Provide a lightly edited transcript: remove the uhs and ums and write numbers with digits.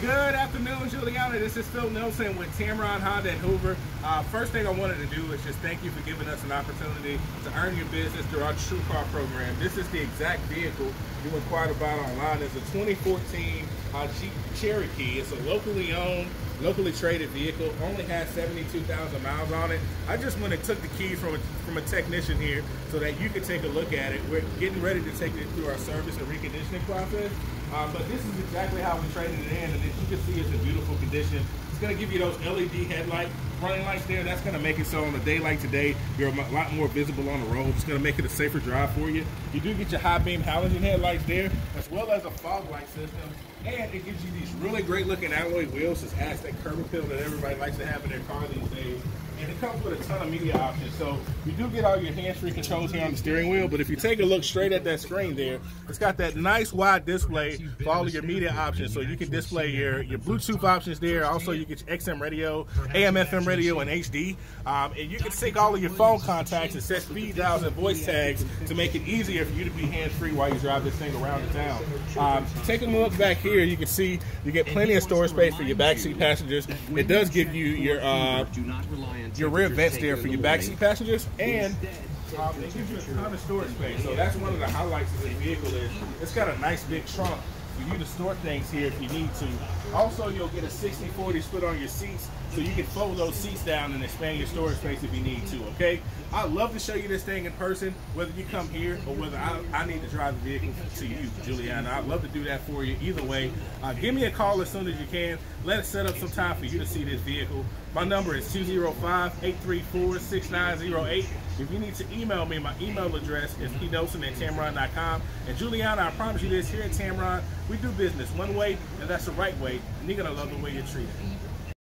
Good afternoon, Juliana. This is Phil Nelson with Tameron Honda in Hoover. First thing I wanted to do is just thank you for giving us an opportunity to earn your business through our True Car program. This is the exact vehicle you inquired about online. It's a 2014 Jeep Cherokee. It's a locally owned, locally traded vehicle. Only has 72,000 miles on it. I just went and took the keys from a technician here so that you could take a look at it. We're getting ready to take it through our service and reconditioning process. But this is exactly how we traded it in, and as you can see, it's in beautiful condition. It's going to give you those LED headlight running lights there. That's going to make it so on a day like today, you're a lot more visible on the road. It's going to make it a safer drive for you. You do get your high beam halogen headlights there, as well as a fog light system, and it gives you these really great looking alloy wheels. It's that curb appeal that everybody likes to have in their car these days. And it comes with a ton of media options. So you do get all your hands-free controls here on the steering wheel, but if you take a look straight at that screen there, it's got that nice wide display for all of your media options. So you can display your Bluetooth options there. Also, you get your XM radio, AM, FM radio, and HD. And you can sync all of your phone contacts and set speed dials and voice tags to make it easier for you to be hands-free while you drive this thing around the town. Taking a look back here, you can see you get plenty of storage space for your backseat passengers. It does give you your rear vents there for your backseat passengers, and it gives you a ton of storage space. So that's one of the highlights of the vehicle is it's got a nice big trunk for you to store things here if you need to. Also, you'll get a 60-40 split on your seats, so you can fold those seats down and expand your storage space if you need to, okay? I'd love to show you this thing in person, whether you come here or whether I need to drive the vehicle to you, Juliana. I'd love to do that for you either way. Give me a call as soon as you can. Let's set up some time for you to see this vehicle. My number is 205-834-6908. If you need to email me, my email address is pnelson@tameron.com. And Juliana, I promise you this, here at Tameron, we do business one way, and that's the right way, and you're going to love the way you're treated.